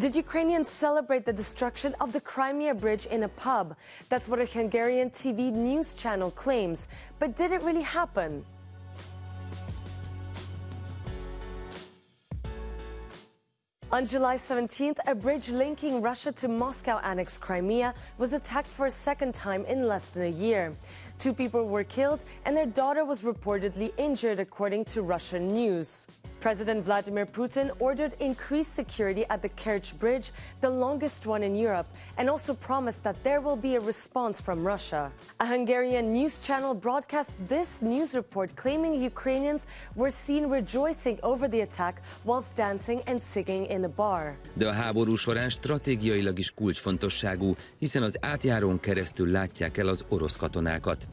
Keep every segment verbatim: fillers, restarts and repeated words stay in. Did Ukrainians celebrate the destruction of the Crimea Bridge in a pub? That's what a Hungarian T V news channel claims. But did it really happen? On July seventeenth, a bridge linking Russia to Moscow-annexed Crimea was attacked for a second time in less than a year. Two people were killed and their daughter was reportedly injured, according to Russian news. President Vladimir Putin ordered increased security at the Kerch Bridge, the longest one in Europe, and also promised that there will be a response from Russia. A Hungarian news channel broadcast this news report claiming Ukrainians were seen rejoicing over the attack whilst dancing and singing in a bar. De a háború során stratégiailag is kulcsfontosságú, hiszen az átjárón keresztül látják el az orosz katonákat.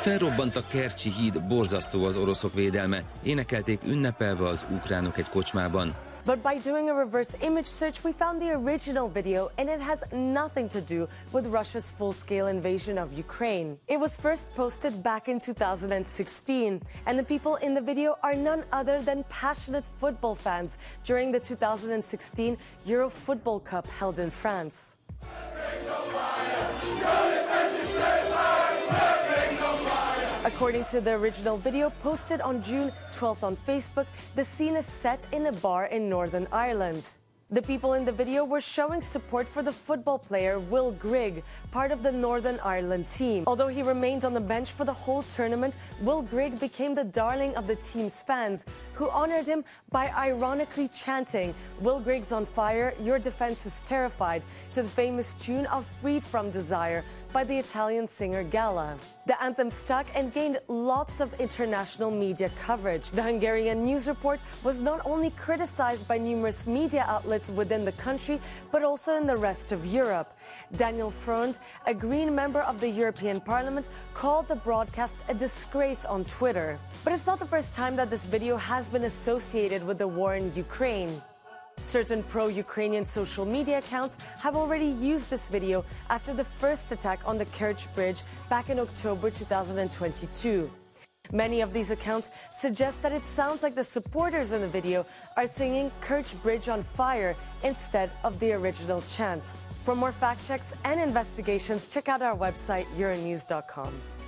Felrobbant a kercsi híd, borzasztó az oroszok védelme. Énekelték ünnepelve az ukránok egy kocsmában. But by doing a reverse image search, we found the original video, and it has nothing to do with Russia's full-scale invasion of Ukraine. It was first posted back in two thousand sixteen, and the people in the video are none other than passionate football fans during the two thousand sixteen Euro Football Cup held in France. According to the original video posted on June twelfth on Facebook, the scene is set in a bar in Northern Ireland. The people in the video were showing support for the football player Will Grigg, part of the Northern Ireland team. Although he remained on the bench for the whole tournament, Will Grigg became the darling of the team's fans, who honored him by ironically chanting, "Will Grigg's on fire, your defense is terrified," to the famous tune of Freed from Desire by the Italian singer Gala. The anthem stuck and gained lots of international media coverage. The Hungarian news report was not only criticized by numerous media outlets within the country, but also in the rest of Europe. Daniel Freund, a Green member of the European Parliament, called the broadcast a disgrace on Twitter. But it's not the first time that this video has been associated with the war in Ukraine. Certain pro-Ukrainian social media accounts have already used this video after the first attack on the Kerch Bridge back in October two thousand twenty-two. Many of these accounts suggest that it sounds like the supporters in the video are singing "Kerch Bridge on fire" instead of the original chant. For more fact checks and investigations, check out our website, Euronews dot com.